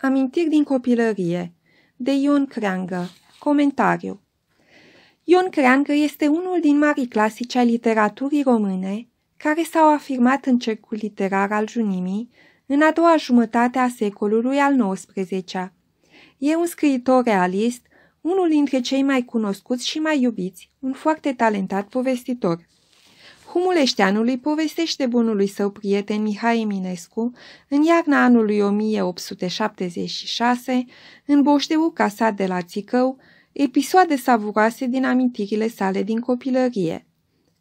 Amintiri din copilărie, de Ion Creangă. Comentariu. Ion Creangă este unul din marii clasici ai literaturii române care s-au afirmat în cercul literar al Junimii în a doua jumătate a secolului al XIX-lea. E un scriitor realist, unul dintre cei mai cunoscuți și mai iubiți, un foarte talentat povestitor. Humuleșteanului povestește bunului său prieten Mihai Eminescu în iarna anului 1876, în Boșteu, casat de la Țicău, episoade savuroase din amintirile sale din copilărie.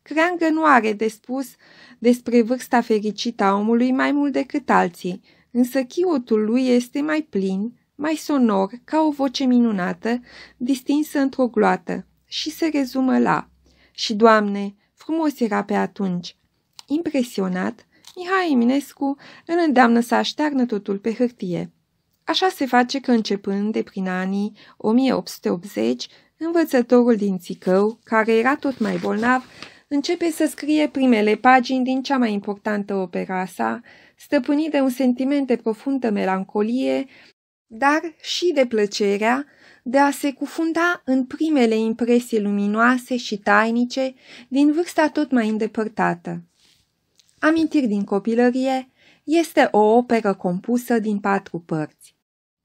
Creangă nu are de spus despre vârsta fericită a omului mai mult decât alții, însă chiotul lui este mai plin, mai sonor, ca o voce minunată, distinsă într-o gloată, și se rezumă la: "Și, Doamne, frumos era pe atunci." Impresionat, Mihai Eminescu îl îndeamnă să aștearnă totul pe hârtie. Așa se face că, începând de prin anii 1880, învățătorul din Țicău, care era tot mai bolnav, începe să scrie primele pagini din cea mai importantă opera sa, stăpânit de un sentiment de profundă melancolie, dar și de plăcerea de a se cufunda în primele impresii luminoase și tainice din vârsta tot mai îndepărtată. Amintiri din copilărie este o operă compusă din 4 părți.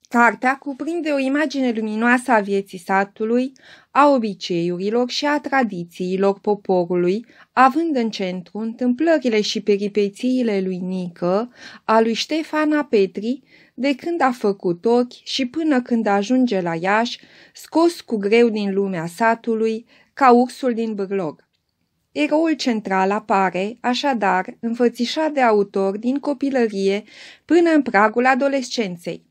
Cartea cuprinde o imagine luminoasă a vieții satului, a obiceiurilor și a tradițiilor poporului, având în centru întâmplările și peripețiile lui Nică, a lui Ștefana Petri, de când a făcut ochi și până când ajunge la Iași, scos cu greu din lumea satului, ca ursul din bârlog. Eroul central apare, așadar, înfățișat de autor din copilărie până în pragul adolescenței.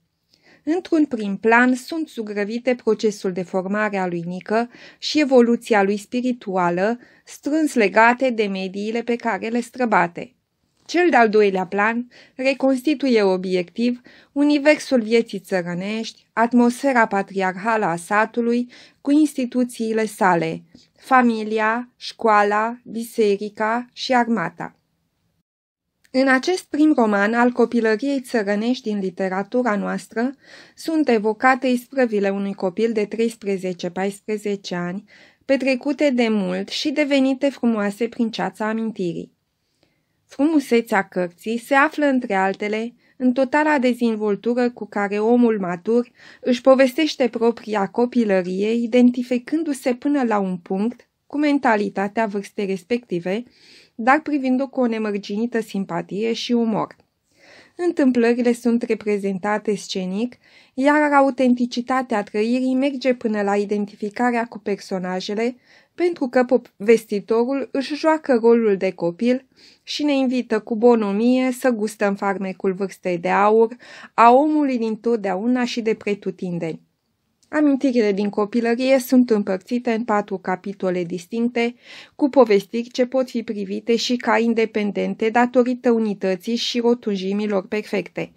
Într-un prim plan sunt zugrăvite procesul de formare a lui Nică și evoluția lui spirituală, strâns legate de mediile pe care le străbate. Cel de-al doilea plan reconstituie obiectiv universul vieții țărănești, atmosfera patriarhală a satului cu instituțiile sale, familia, școala, biserica și armata. În acest prim roman al copilăriei țărănești din literatura noastră sunt evocate isprăvile unui copil de 13-14 ani, petrecute de mult și devenite frumoase prin ceața amintirii. Frumusețea cărții se află, între altele, în totala dezvoltare cu care omul matur își povestește propria copilărie, identificându-se până la un punct cu mentalitatea vârstei respective, dar privind-o cu o nemărginită simpatie și umor. Întâmplările sunt reprezentate scenic, iar autenticitatea trăirii merge până la identificarea cu personajele, pentru că povestitorul își joacă rolul de copil și ne invită cu bonomie să gustăm farmecul vârstei de aur a omului dintotdeauna și de pretutindeni. Amintirile din copilărie sunt împărțite în 4 capitole distincte, cu povestiri ce pot fi privite și ca independente datorită unității și rotunjimilor perfecte.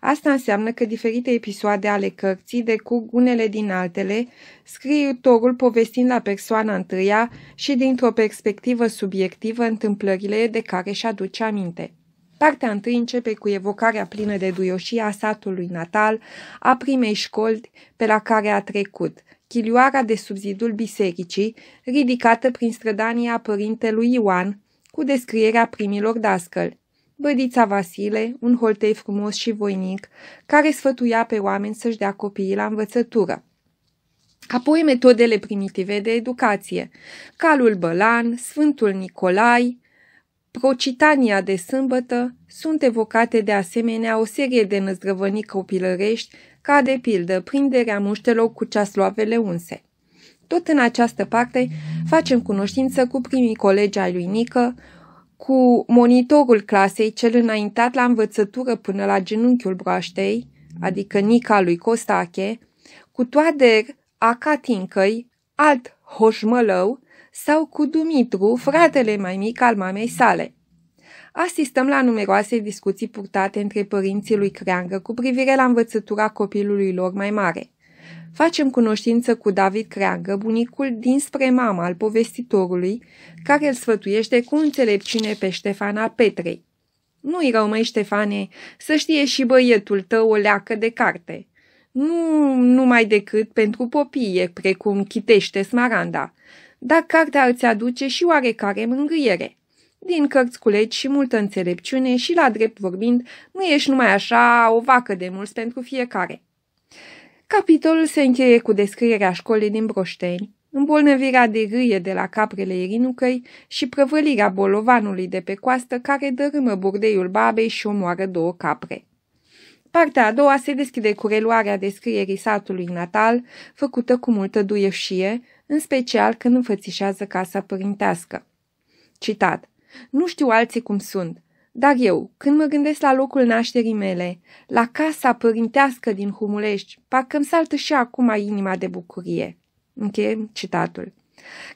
Asta înseamnă că diferite episoade ale cărții decurg unele din altele, scriitorul povestind la persoana întâia și dintr-o perspectivă subiectivă întâmplările de care își aduce aminte. Partea întâi începe cu evocarea plină de duioșie a satului natal, a primei școli pe la care a trecut, chilioara de sub zidul bisericii, ridicată prin strădania părintelui Ioan, cu descrierea primilor dascăli. Bădița Vasile, un holtei frumos și voinic, care sfătuia pe oameni să-și dea copiii la învățătură. Apoi metodele primitive de educație, calul bălan, Sfântul Nicolai, Procitania de sâmbătă, sunt evocate de asemenea o serie de năzdrăvănii copilărești, ca de pildă prinderea muștelor cu ceasloavele unse. Tot în această parte facem cunoștință cu primii colegi ai lui Nică, cu monitorul clasei cel înaintat la învățătură până la genunchiul broaștei, adică Nica lui Costache, cu Toader Acatincăi, alt hoșmălău, sau cu Dumitru, fratele mai mic al mamei sale. Asistăm la numeroase discuții purtate între părinții lui Creangă cu privire la învățătura copilului lor mai mare. Facem cunoștință cu David Creangă, bunicul dinspre mama al povestitorului, care îl sfătuiește cu înțelepciune pe Ștefana Petrei. Nu-i rău, măi, Ștefane, să știe și băietul tău o leacă de carte. Nu numai decât pentru popie, precum chitește Smaranda, dar cartea îți aduce și oarecare mângâiere. Din cărți culegi și multă înțelepciune și, la drept vorbind, nu ești numai așa o vacă de mulți pentru fiecare. Capitolul se încheie cu descrierea școlii din Broșteni, îmbolnăvirea de râie de la caprele Irinucăi și prăvălirea bolovanului de pe coastă care dărâmă burdeiul babei și omoară 2 capre. Partea a doua se deschide cu reluarea descrierii satului natal, făcută cu multă duioșie, în special când înfățișează casa părintească. Citat: nu știu alții cum sunt, dar eu, când mă gândesc la locul nașterii mele, la casa părintească din Humulești, parcă-mi saltă și acum inima de bucurie. Încheiem citatul.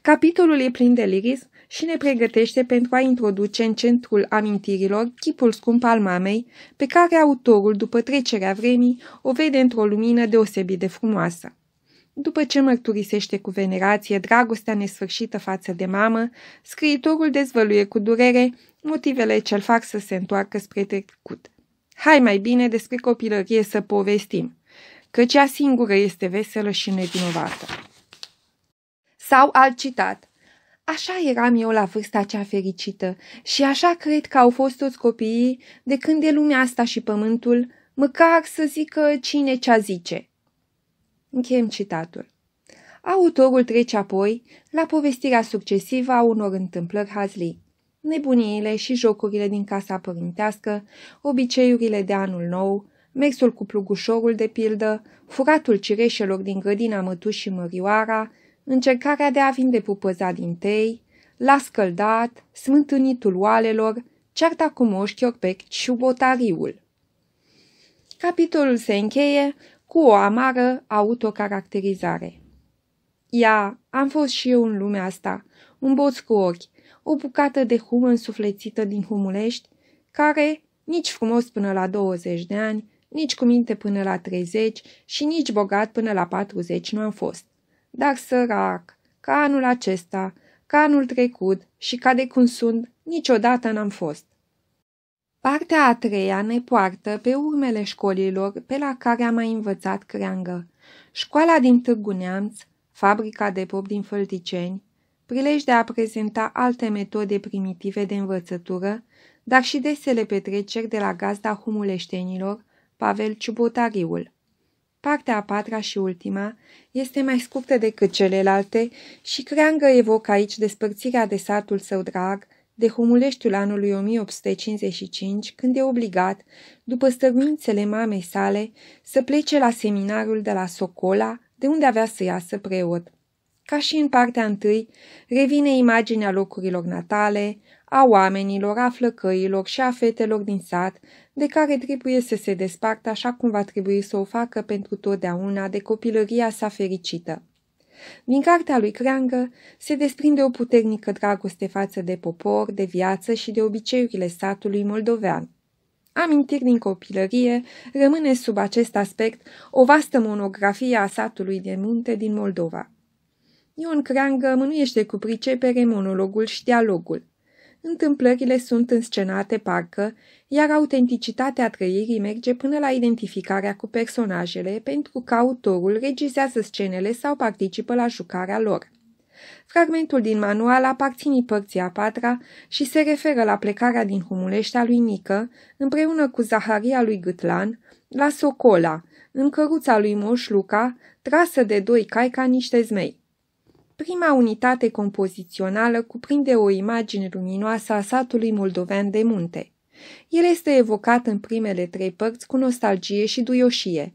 Capitolul e plin de lirism și ne pregătește pentru a introduce în centrul amintirilor chipul scump al mamei, pe care autorul, după trecerea vremii, o vede într-o lumină deosebit de frumoasă. După ce mărturisește cu venerație dragostea nesfârșită față de mamă, scriitorul dezvăluie cu durere motivele ce-l fac să se întoarcă spre trecut. Hai mai bine despre copilărie să povestim, că cea singură este veselă și nevinovată. Sau alt citat: așa eram eu la vârsta cea fericită și așa cred că au fost toți copiii de când e lumea asta și pământul, măcar să zică cine ce-a zice. Încheiem citatul. Autorul trece apoi la povestirea succesivă a unor întâmplări hazlii: nebuniile și jocurile din casa părintească, obiceiurile de anul nou, mersul cu plugușorul de pildă, furatul cireșelor din grădina mătuși și mărioara, încercarea de a vinde pupăza din tei, la scăldat, smântânitul oalelor, cearta cu Moș Chiorbec și botariul. Capitolul se încheie cu o amară autocaracterizare. Ia, am fost și eu în lumea asta, un boț cu ochi, o bucată de humă însuflețită din Humulești, care, nici frumos până la 20 de ani, nici cu minte până la 30 și nici bogat până la 40 nu am fost. Dar sărac, ca anul acesta, ca anul trecut și ca de cum sunt, niciodată n-am fost. Partea a treia ne poartă pe urmele școlilor pe la care am mai învățat creangă: școala din Târgu Neamț, fabrica de pop din Fălticeni, prilej de a prezenta alte metode primitive de învățătură, dar și desele petreceri de la gazda humuleștenilor, Pavel Ciubotariul. Partea a patra și ultima este mai scurtă decât celelalte și creangă evocă aici despărțirea de satul său drag, de Humuleștiul anului 1855, când e obligat, după stăruințele mamei sale, să plece la seminarul de la Socola, de unde avea să iasă preot. Ca și în partea întâi, revine imaginea locurilor natale, a oamenilor, a flăcăilor și a fetelor din sat, de care trebuie să se despartă așa cum va trebui să o facă pentru totdeauna de copilăria sa fericită. Din cartea lui Creangă se desprinde o puternică dragoste față de popor, de viață și de obiceiurile satului moldovean. Amintiri din copilărie rămâne sub acest aspect o vastă monografie a satului de munte din Moldova. Ion Creangă mânuiește cu pricepere monologul și dialogul. Întâmplările sunt înscenate parcă, iar autenticitatea trăirii merge până la identificarea cu personajele, pentru că autorul regizează scenele sau participă la jucarea lor. Fragmentul din manual aparține părții a patra și se referă la plecarea din Humulești a lui Nică, împreună cu Zaharia lui Gâtlan, la Socola, în căruța lui Moș Luca, trasă de 2 cai ca niște zmei. Prima unitate compozițională cuprinde o imagine luminoasă a satului moldovean de munte. El este evocat în primele 3 părți cu nostalgie și duioșie.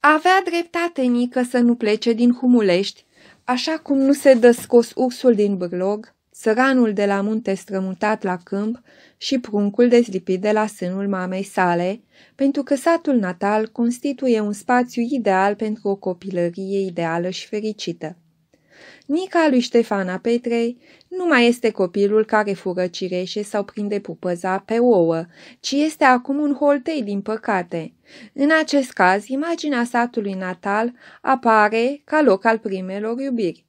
Avea dreptate Nică să nu plece din Humulești, așa cum nu se dă scos ursul din bârlog, săranul de la munte strămutat la câmp și pruncul dezlipit de la sânul mamei sale, pentru că satul natal constituie un spațiu ideal pentru o copilărie ideală și fericită. Nica lui Ștefana Petrei nu mai este copilul care fură cireșe sau prinde pupăza pe ouă, ci este acum un holtei, din păcate. În acest caz, imaginea satului natal apare ca loc al primelor iubiri.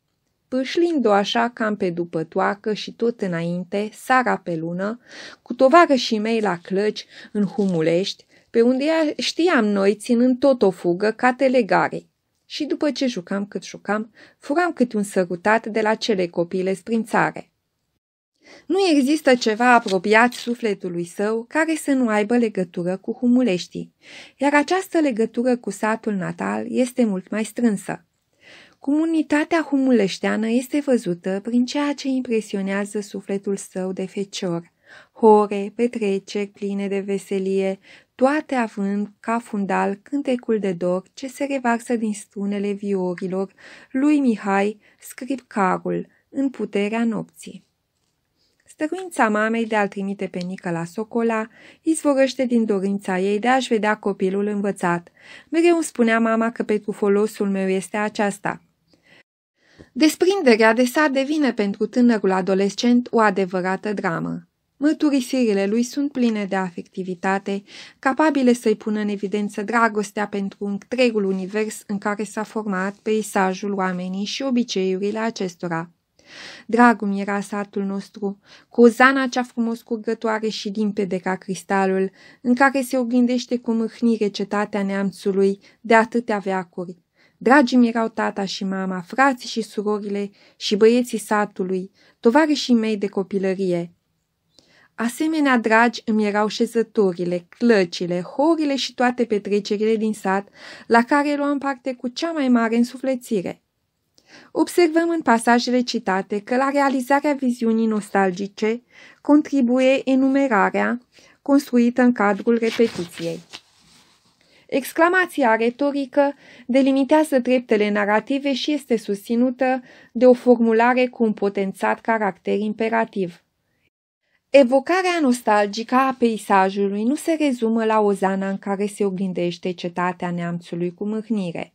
pâșlindu-o așa cam pe după toacă și tot înainte, sara pe lună, cu tovarășii mei la clăci în Humulești, pe unde știam noi, ținând tot o fugă ca telegarei. Și după ce jucam cât jucam, furam câte un sărutat de la cele copile sprințare. Nu există ceva apropiat sufletului său care să nu aibă legătură cu Humuleștii, iar această legătură cu satul natal este mult mai strânsă. Comunitatea humuleșteană este văzută prin ceea ce impresionează sufletul său de fecior, hore, petreceri pline de veselie, toate având ca fundal cântecul de dor ce se revarsă din strunele viorilor lui Mihai Scripcarul în puterea nopții. Stăruința mamei de a-l trimite pe Nică la Socola izvorăște din dorința ei de a-și vedea copilul învățat. Mereu îmi spunea mama că pentru folosul meu este aceasta. Desprinderea de sat devine pentru tânărul adolescent o adevărată dramă. Mărturisirile lui sunt pline de afectivitate, capabile să-i pună în evidență dragostea pentru întregul univers în care s-a format peisajul, oamenii și obiceiurile acestora. Dragul era satul nostru, cu ozana cea frumos curgătoare și limpede ca cristalul, în care se oglindește cu mâhnire cetatea neamțului de atâtea veacuri. Dragii-mi erau tata și mama, frații și surorile și băieții satului, tovarășii mei de copilărie. Asemenea dragi îmi erau șezătorile, clăcile, horile și toate petrecerile din sat, la care luam parte cu cea mai mare însuflețire. Observăm în pasajele citate că la realizarea viziunii nostalgice contribuie enumerarea construită în cadrul repetiției. Exclamația retorică delimitează treptele narrative și este susținută de o formulare cu un potențat caracter imperativ. Evocarea nostalgică a peisajului nu se rezumă la ozana în care se oglindește cetatea neamțului cu mâhnire.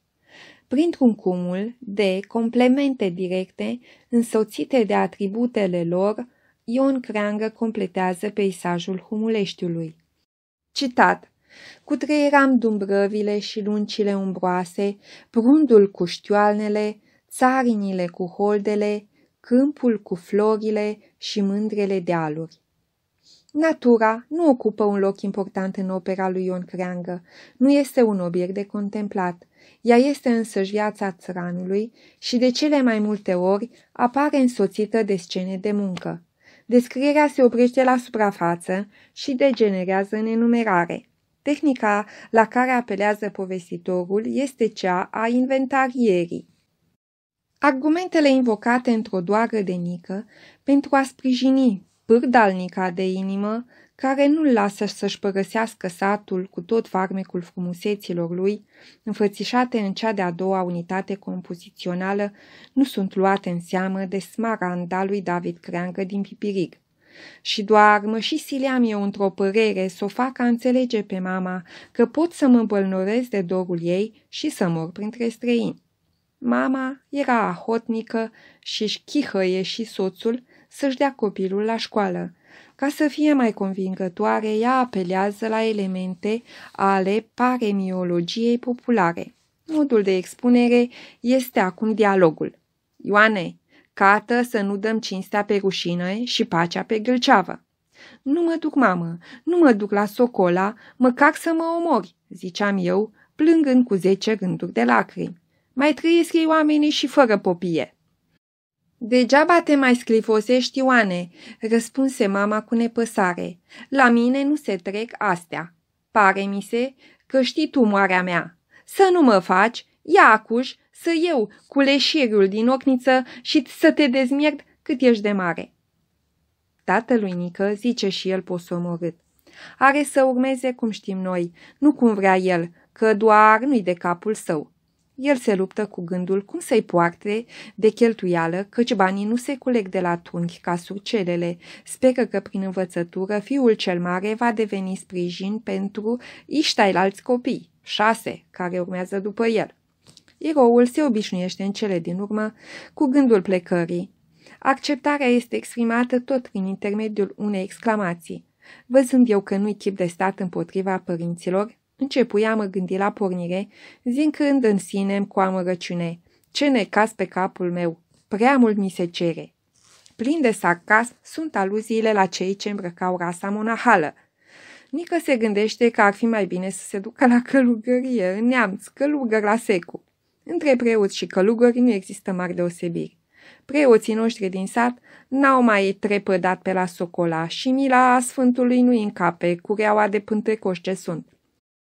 Printr-un cumul de complemente directe însoțite de atributele lor, Ion Creangă completează peisajul Humuleștiului. Citat: cutreieram dumbrăvile și luncile umbroase, prundul cu știoalnele, țarinile cu holdele, câmpul cu florile și mândrele dealuri. Natura nu ocupă un loc important în opera lui Ion Creangă, nu este un obiect de contemplat, ea este însăși viața țăranului și de cele mai multe ori apare însoțită de scene de muncă. Descrierea se oprește la suprafață și degenerează în enumerare. Tehnica la care apelează povestitorul este cea a inventarierii. Argumentele invocate într-o doară de Nică pentru a sprijini pârdalnica de inimă, care nu-l lasă să-și părăsească satul cu tot farmecul frumuseților lui, înfățișate în cea de-a doua unitate compozițională, nu sunt luate în seamă de smaranda lui David Creangă din Pipirig. Și doar mă și sileam eu într-o părere să o fac a înțelege pe mama că pot să mă îmbolnăresc de dorul ei și să mor printre străini. Mama era ahotnică și își chihăie și soțul să-și dea copilul la școală. Ca să fie mai convingătoare, ea apelează la elemente ale paremiologiei populare. Modul de expunere este acum dialogul. Ioane, cată să nu dăm cinstea pe rușină și pacea pe gâlceavă. Nu mă duc, mamă, nu mă duc la Socola, măcar să mă omori, ziceam eu, plângând cu 10 rânduri de lacrimi. Mai trăiesc ei oamenii și fără popie. Degeaba te mai sclifosești, Ioane, răspunse mama cu nepăsare. La mine nu se trec astea. Pare mi se că știi tu moarea mea. Să nu mă faci, ia acuș, să eu cu leșiriul din ocniță și să te dezmierd cât ești de mare. Tatălui Nică zice și el posomorât: are să urmeze cum știm noi, nu cum vrea el, că doar nu-i de capul său. El se luptă cu gândul cum să-i poarte de cheltuială, căci banii nu se culeg de la tunchi ca surcelele. Speră că prin învățătură fiul cel mare va deveni sprijin pentru iștailalți copii, 6, care urmează după el. Eroul se obișnuiește în cele din urmă cu gândul plecării. Acceptarea este exprimată tot prin intermediul unei exclamații. Văzând eu că nu-i chip de stat împotriva părinților, începui a mă gândi la pornire, zicând în sine cu amărăciune: ce necaz pe capul meu! Prea mult mi se cere. Plin de sarcasm sunt aluziile la cei ce îmbrăcau rasa monahală. Nică se gândește că ar fi mai bine să se ducă la călugărie, în neamț, călugăr la secu. Între preoți și călugări nu există mari deosebiri. Preoții noștri din sat n-au mai trepădat pe la Socola și mila Sfântului nu-i încape, cureaua de pântecoși ce sunt.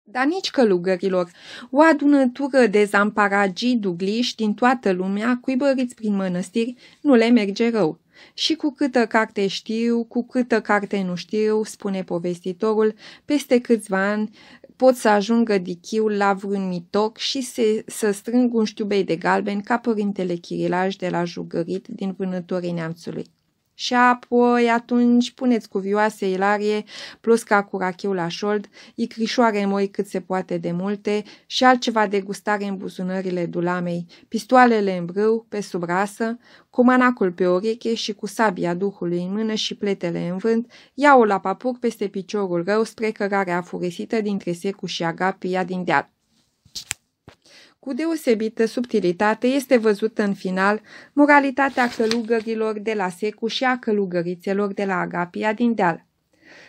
Dar nici călugărilor, o adunătură de zamparagii dugliși din toată lumea, cuibăriți prin mănăstiri, nu le merge rău. Și cu câtă carte știu, cu câtă carte nu știu, spune povestitorul, peste câțiva ani pot să ajungă dichiul la vreun mitoc și să strâng un știubei de galben ca părintele Chirilaj de la Jugărit din Vânătorii Neamțului. Și apoi atunci puneți cuvioase Ilarie, plosca cu rachiu la șold, icrișoare moi cât se poate de multe și altceva de gustare în buzunările dulamei, pistoalele în brâu, pe sub rasă, cu manacul pe oreche și cu sabia duhului în mână și pletele în vânt, iau-o la papur peste piciorul rău spre cărarea afurisită dintre Secu și Agapia din deal. Cu deosebită subtilitate este văzută în final moralitatea călugărilor de la Secu și a călugărițelor de la Agapia din deal.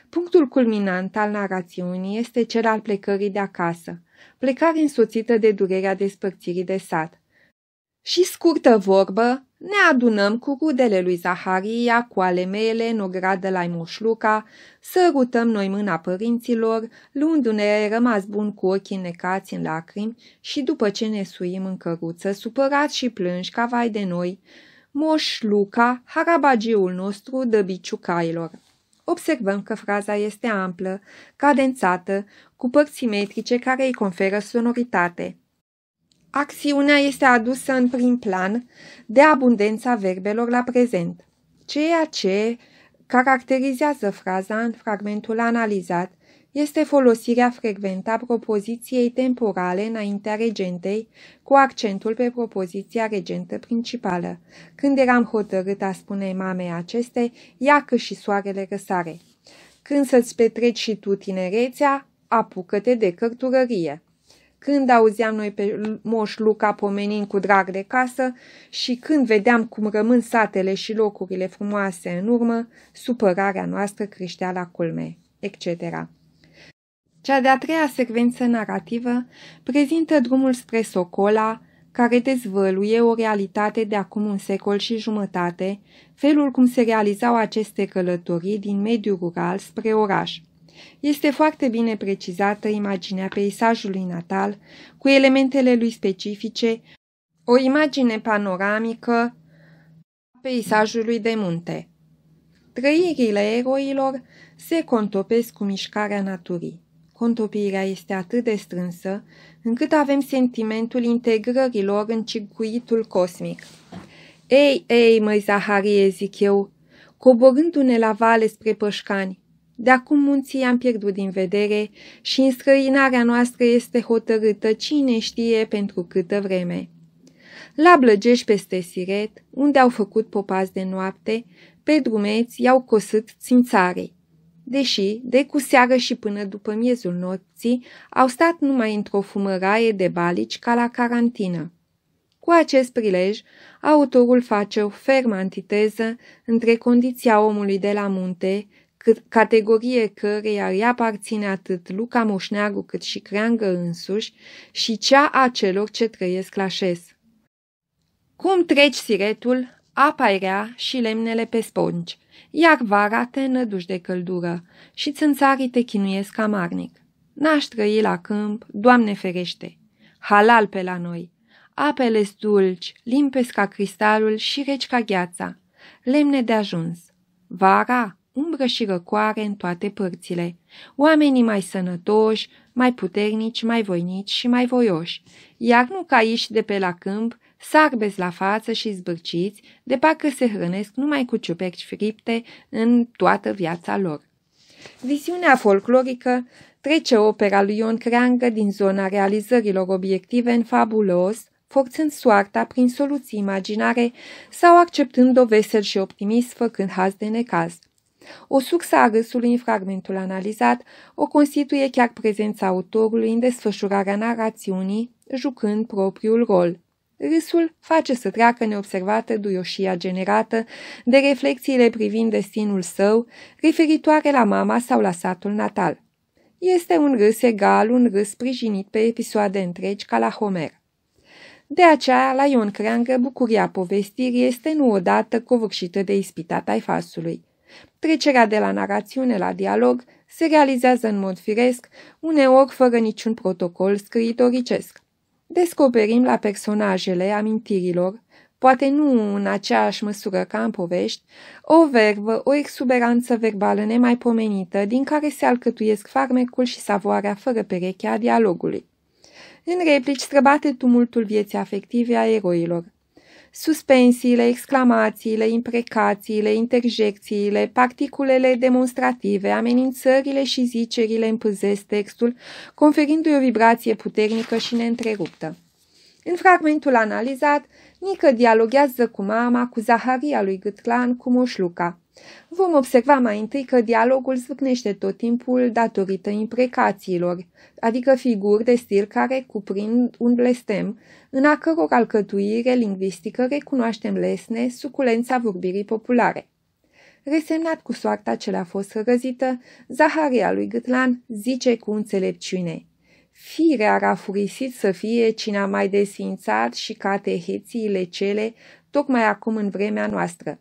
Punctul culminant al narațiunii este cel al plecării de acasă, plecare însoțită de durerea despărțirii de sat. Și scurtă vorbă, ne adunăm cu rudele lui Zaharia, cu ale mele, în ogradă la Mușluca, sărutăm noi mâna părinților, luându-ne rămas bun cu ochii înnecați în lacrimi și după ce ne suim în căruță, supărați și plânși ca vai de noi, Moș Luca, harabagiul nostru, dă biciu cailor. Observăm că fraza este amplă, cadențată, cu părți simetrice care îi conferă sonoritate. Acțiunea este adusă în prim plan de abundența verbelor la prezent, ceea ce caracterizează fraza în fragmentul analizat este folosirea frecventă a propoziției temporale înaintea regentei cu accentul pe propoziția regentă principală. Când eram hotărât a spune mamei acestei, ia că și soarele răsare. Când să-ți petreci și tu tinerețea, apucă-te de cărturărie. Când auzeam noi pe Moș Luca pomenind cu drag de casă și când vedeam cum rămân satele și locurile frumoase în urmă, supărarea noastră creștea la culme, etc. Cea de-a treia secvență narrativă prezintă drumul spre Socola, care dezvăluie o realitate de acum un secol și jumătate, felul cum se realizau aceste călătorii din mediul rural spre oraș. Este foarte bine precizată imaginea peisajului natal, cu elementele lui specifice, o imagine panoramică a peisajului de munte. Trăirile eroilor se contopesc cu mișcarea naturii. Contopirea este atât de strânsă, încât avem sentimentul integrării lor în circuitul cosmic. Ei, măi Zaharie, zic eu, coborându-ne la vale spre Pășcani, de acum munții i-am pierdut din vedere și înstrăinarea noastră este hotărâtă cine știe pentru câtă vreme. La Blăgești peste Siret, unde au făcut popați de noapte, pe drumeți i-au cosât țințarii. Deși, de cu seară și până după miezul nopții, au stat numai într-o fumăraie de balici ca la carantină. Cu acest prilej, autorul face o fermă antiteză între condiția omului de la munte, categorie căreia îi aparține atât Luca Moșneagu cât și Creangă însuși, și cea a celor ce trăiesc la șes. Cum treci Siretul, apa-i rea și lemnele pe spongi, iar vara te înăduși de căldură și țânțarii te chinuiesc amarnic. N-aș trăi la câmp, Doamne ferește! Halal pe la noi! Apele-s dulci, limpezi ca cristalul și reci ca gheața, lemne de ajuns. Vara! Umbră și răcoare în toate părțile, oamenii mai sănătoși, mai puternici, mai voinici și mai voioși, iar nu ca iși de pe la câmp, sarbezi la față și zbârciți, de parcă se hrănesc numai cu ciuperci fripte în toată viața lor. Viziunea folclorică trece opera lui Ion Creangă din zona realizărilor obiective în fabulos, forțând soarta prin soluții imaginare sau acceptând-o vesel și optimist făcând haz de necaz. O sursă a râsului în fragmentul analizat o constituie chiar prezența autorului în desfășurarea narațiunii, jucând propriul rol. râsul face să treacă neobservată duioșia generată de reflexiile privind destinul său, referitoare la mama sau la satul natal. Este un râs egal, un râs sprijinit pe episoade întregi ca la Homer. De aceea, la Ion Creangă, bucuria povestirii este nu odată covârșită de ispita taifasului. Trecerea de la narațiune la dialog se realizează în mod firesc, uneori fără niciun protocol scriitoricesc. Descoperim la personajele amintirilor, poate nu în aceeași măsură ca în povești, o vervă, o exuberanță verbală nemaipomenită din care se alcătuiesc farmecul și savoarea fără pereche a dialogului. În replici străbate tumultul vieții afective a eroilor. Suspensiile, exclamațiile, imprecațiile, interjecțiile, particulele demonstrative, amenințările și zicerile împâzesc textul, conferindu-i o vibrație puternică și neîntreruptă. În fragmentul analizat, Nică dialoghează cu mama, cu Zaharia lui Gâtlan, cu Moșluca. Vom observa mai întâi că dialogul zvâcnește tot timpul datorită imprecațiilor, adică figuri de stil care cuprind un blestem, în a căror alcătuire lingvistică recunoaștem lesne suculența vorbirii populare. Resemnat cu soarta ce le-a fost hrăzită, Zaharia lui Gâtlan zice cu înțelepciune: firea ar a furisit să fie cine a mai desfințat și catehețiile cele tocmai acum în vremea noastră.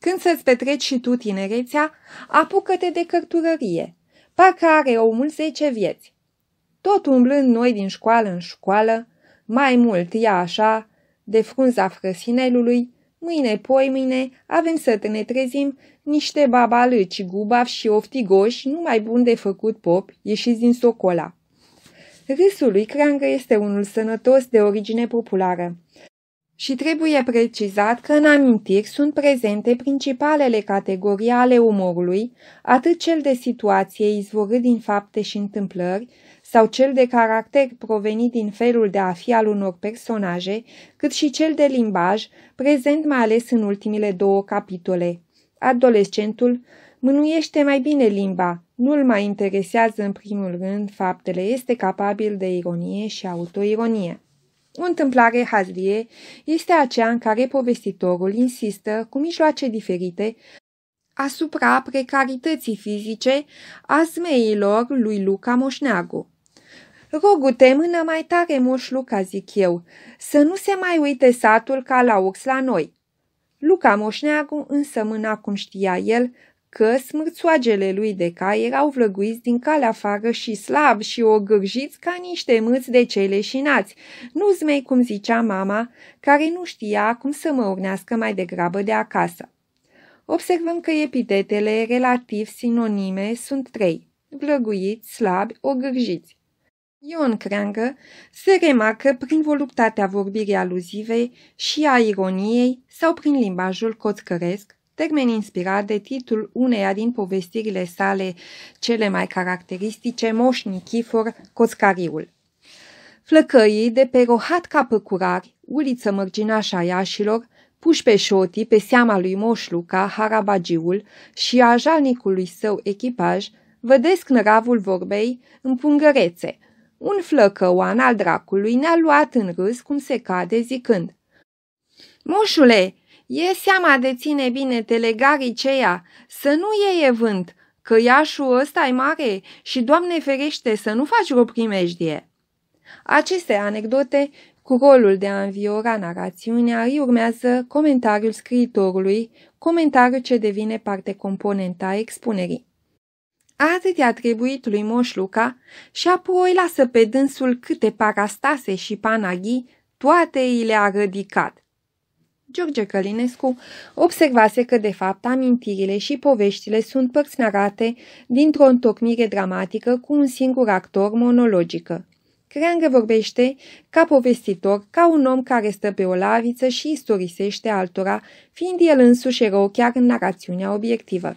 Când să-ți petreci și tu tinerețea, apucă-te de cărturărie, parcă are omul 10 vieți. Tot umblând noi din școală în școală, mai mult ia așa, de frunza frăsinelului, mâine poimâine avem să ne trezim niște babalâci, gubavi și oftigoși, numai buni de făcut pop, ieșiți din socola. Râsul lui Creangă este unul sănătos de origine populară. Și trebuie precizat că în amintiri sunt prezente principalele categorii ale umorului, atât cel de situație izvorât din fapte și întâmplări, sau cel de caracter provenit din felul de a fi al unor personaje, cât și cel de limbaj, prezent mai ales în ultimile două capitole. Adolescentul mânuiește mai bine limba, nu-l mai interesează în primul rând faptele, este capabil de ironie și autoironie. O întâmplare hazlie este aceea în care povestitorul insistă, cu mijloace diferite, asupra precarității fizice a zmeilor lui Luca Moșneagu. Rogu-te mână mai tare, Moș Luca, zic eu, să nu se mai uite satul ca la urs la noi. Luca Moșneagu însă mâna, cum știa el, că smârțoagele lui de cai erau vlăguiți din cale afară și slab și ogârjiți ca niște mâți de cei leșinați, nu zmei cum zicea mama, care nu știa cum să mă urnească mai degrabă de acasă. Observăm că epitetele relativ sinonime sunt trei: vlăguiți, slabi, ogârjiți. Ion Creangă se remarcă prin voluptatea vorbirii aluzive și a ironiei sau prin limbajul coțcăresc, termen inspirat de titlul uneia din povestirile sale cele mai caracteristice, Moș Nichifor, Coțcariul. Flăcăii de pe Rohat ca păcurari, uliță mărginașă a Iașilor, puși pe șotii pe seama lui Moș Luca, harabagiul, și a jalnicului său echipaj, vădesc năravul vorbei în pungărețe. Un flăcăoan al dracului ne-a luat în râs cum se cade, zicând: moșule, e seama de ține bine telegarii ceia, să nu iei vânt, că Iașul ăsta e mare și, Doamne ferește, să nu faci o primejdie. Aceste anecdote, cu rolul de a înviora narațiunea, îi urmează comentariul scriitorului, comentariu ce devine parte componentă a expunerii. Atât i-a trebuit lui Moș Luca și apoi lasă pe dânsul câte parastase și panaghii, toate i le-a rădicat. George Călinescu observase că, de fapt, amintirile și poveștile sunt părți narate dintr-o întocmire dramatică cu un singur actor monologică. Creangă vorbește ca povestitor, ca un om care stă pe o laviță și istorisește altora, fiind el însuși erou chiar în narațiunea obiectivă.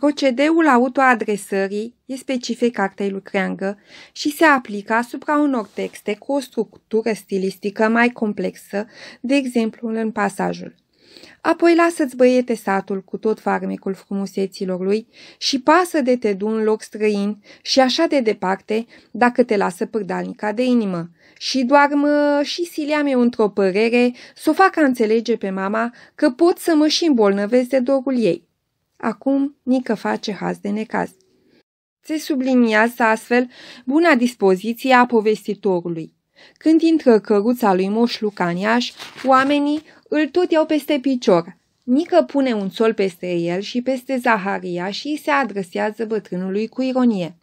Procedeul autoadresării e specific cartei lui Creangă și se aplică asupra unor texte cu o structură stilistică mai complexă, de exemplu în pasajul Apoi lasă-ți, băiete, satul cu tot farmecul frumuseților lui și pasă de te du în loc străin și așa de departe, dacă te lasă pârdalnica de inimă. Și doarmă și sileam eu într-o părere s-o facă înțelege pe mama că pot să mă și îmbolnăvesc de dorul ei. Acum Nică face haz de necaz. Se subliniază astfel buna dispoziție a povestitorului. Când intră căruța lui Moș Lucan Iași, oamenii îl tot iau peste picior. Nică pune un sol peste el și peste Zaharia și se adresează bătrânului cu ironie.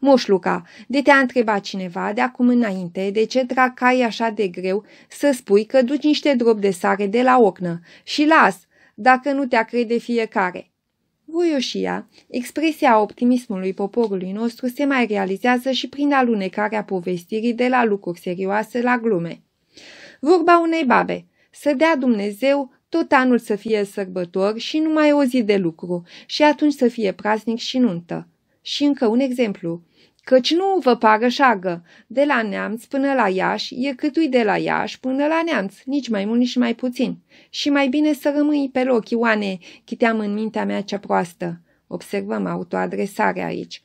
Moș Luca, de te-a întrebat cineva de acum înainte de ce dracu ai așa de greu să spui că duci niște dropi de sare de la ocnă și las, dacă nu te-a crede fiecare. Voioșia, expresia optimismului poporului nostru, se mai realizează și prin alunecarea povestirii de la lucruri serioase la glume. Vorba unei babe, să dea Dumnezeu tot anul să fie sărbători și numai o zi de lucru și atunci să fie praznic și nuntă. Și încă un exemplu, căci nu vă pară șagă, de la Neamț până la Iași e câtui de la Iași până la Neamț, nici mai mult, nici mai puțin. Și mai bine să rămâi pe loc, Ioane, chiteam în mintea mea cea proastă. Observăm autoadresarea aici.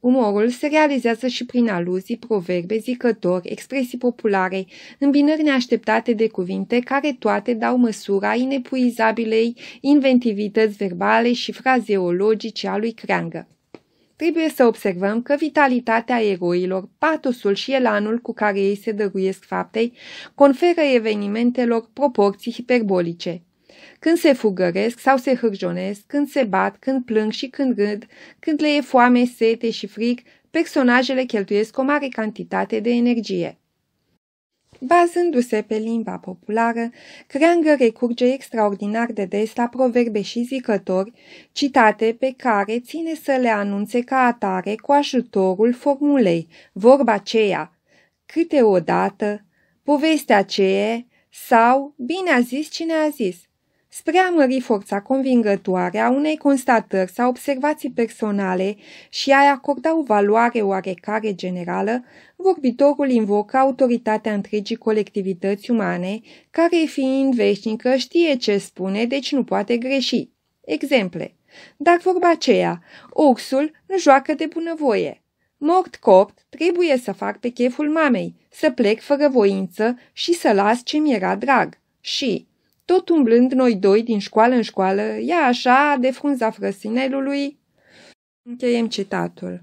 Umorul se realizează și prin aluzii, proverbe, zicători, expresii populare, îmbinări neașteptate de cuvinte care toate dau măsura inepuizabilei inventivități verbale și frazeologice a lui Creangă. Trebuie să observăm că vitalitatea eroilor, patosul și elanul cu care ei se dăruiesc faptei, conferă evenimentelor proporții hiperbolice. Când se fugăresc sau se hârjonesc, când se bat, când plâng și când râd, când le e foame, sete și frig, personajele cheltuiesc o mare cantitate de energie. Bazându-se pe limba populară, Creangă recurge extraordinar de des la proverbe și zicători citate pe care ține să le anunțe ca atare cu ajutorul formulei, vorba aceea, câteodată, povestea aceea sau bine a zis cine a zis. Spre a mări forța convingătoare a unei constatări sau observații personale și a-i acorda o valoare oarecare generală, vorbitorul invocă autoritatea întregii colectivități umane, care fiind veșnică știe ce spune, deci nu poate greși. Exemple. Dar vorba aceea, ursul nu joacă de bunăvoie. Mort copt, trebuie să fac pe cheful mamei, să plec fără voință și să las ce mi era drag. Și... tot umblând noi doi din școală în școală, ia așa de frunza frăsinelului. Încheiem citatul.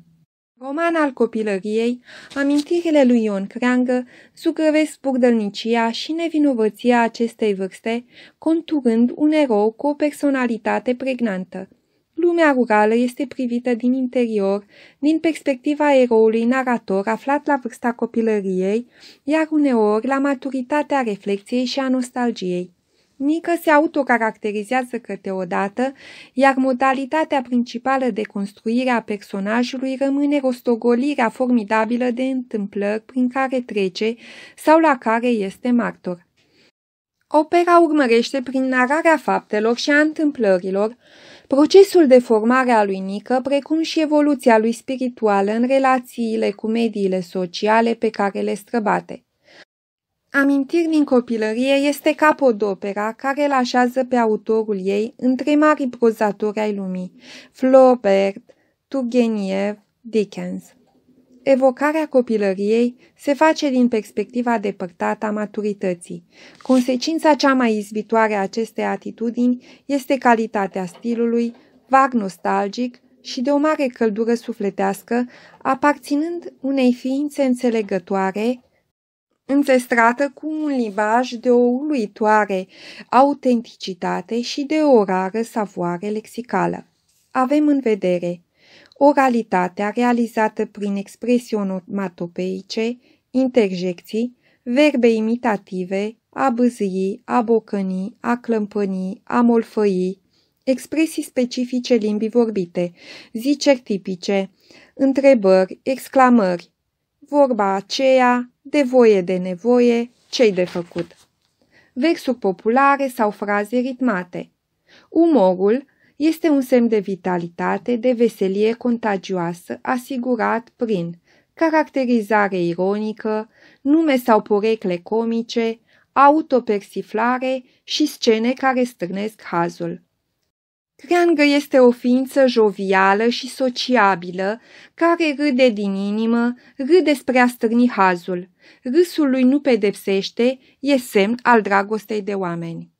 Roman al copilăriei, amintirile lui Ion Creangă zugrăvesc purdălnicia și nevinovăția acestei vârste, conturând un erou cu o personalitate pregnantă. Lumea rurală este privită din interior, din perspectiva eroului narator aflat la vârsta copilăriei, iar uneori la maturitatea reflexiei și a nostalgiei. Nică se autocaracterizează câteodată, iar modalitatea principală de construire a personajului rămâne rostogolirea formidabilă de întâmplări prin care trece sau la care este martor. Opera urmărește prin nararea faptelor și a întâmplărilor procesul de formare a lui Nică, precum și evoluția lui spirituală în relațiile cu mediile sociale pe care le străbate. Amintiri din copilărie este capodopera care îl așează pe autorul ei între marii prozatori ai lumii, Flaubert, Turgenev, Dickens. Evocarea copilăriei se face din perspectiva depărtată a maturității. Consecința cea mai izbitoare a acestei atitudini este calitatea stilului, vag nostalgic și de o mare căldură sufletească, aparținând unei ființe înțelegătoare, înțestrată cu un limbaj de o uluitoare autenticitate și de o rară savoare lexicală. Avem în vedere oralitatea realizată prin expresii onomatopeice, interjecții, verbe imitative, a bâzâi, a bocăni, a clămpăni, a molfăi, expresii specifice limbii vorbite, ziceri tipice, întrebări, exclamări, vorba aceea, de voie de nevoie, ce-i de făcut. Versuri populare sau fraze ritmate. Umorul este un semn de vitalitate, de veselie contagioasă, asigurat prin caracterizare ironică, nume sau porecle comice, autopersiflare și scene care strânesc hazul. Creangă este o ființă jovială și sociabilă, care râde din inimă, râde spre a strâni hazul. Râsul lui nu pedepsește, e semn al dragostei de oameni.